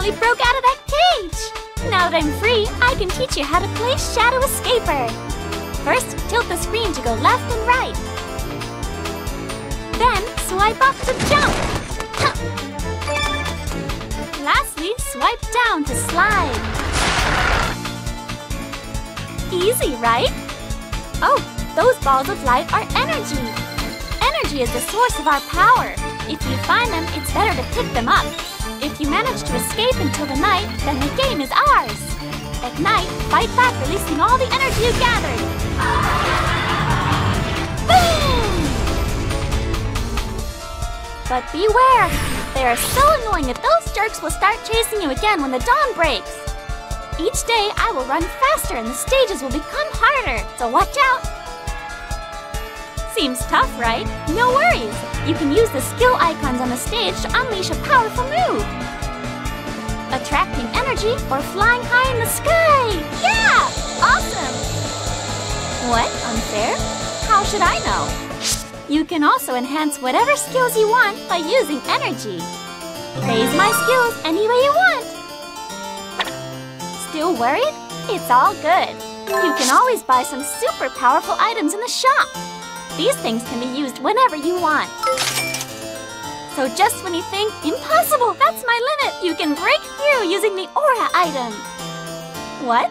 finally broke out of that cage! Now that I'm free, I can teach you how to play Shadow Escaper! First, tilt the screen to go left and right. Then, swipe up to jump! Huh. Lastly, swipe down to slide. Easy, right? Oh, those balls of light are energy! Energy is the source of our power. If you find them, it's better to pick them up. If you manage to escape until the night, then the game is ours! At night, fight back, releasing all the energy you gathered! Boom! But beware! They are so annoying that those jerks will start chasing you again when the dawn breaks! Each day, I will run faster and the stages will become harder, so watch out! Seems tough, right? No worries! You can use the skill icons on the stage to unleash a powerful move! Attracting energy or flying high in the sky! Yeah! Awesome! What? Unfair? How should I know? You can also enhance whatever skills you want by using energy. Raise my skills any way you want! Still worried? It's all good! You can always buy some super powerful items in the shop! These things can be used whenever you want. So just when you think, impossible, that's my limit, you can break through using the aura item. What?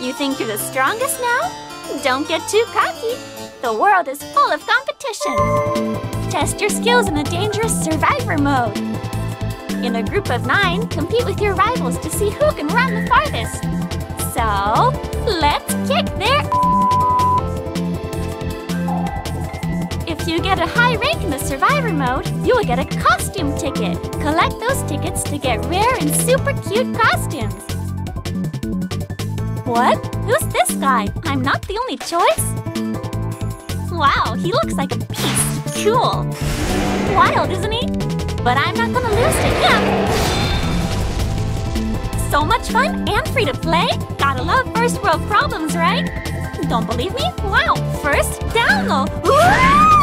You think you're the strongest now? Don't get too cocky. The world is full of competition. Test your skills in a dangerous survivor mode. In a group of 9, compete with your rivals to see who can run the farthest. So, let's kick their If you get a high rank in the survivor mode, you will get a costume ticket. Collect those tickets to get rare and super cute costumes. What? Who's this guy? I'm not the only choice? Wow, he looks like a beast. Cool. Wild, isn't he? But I'm not gonna lose to him. So much fun and free to play. Gotta love first world problems, right? Don't believe me? Wow, first download. Whoa!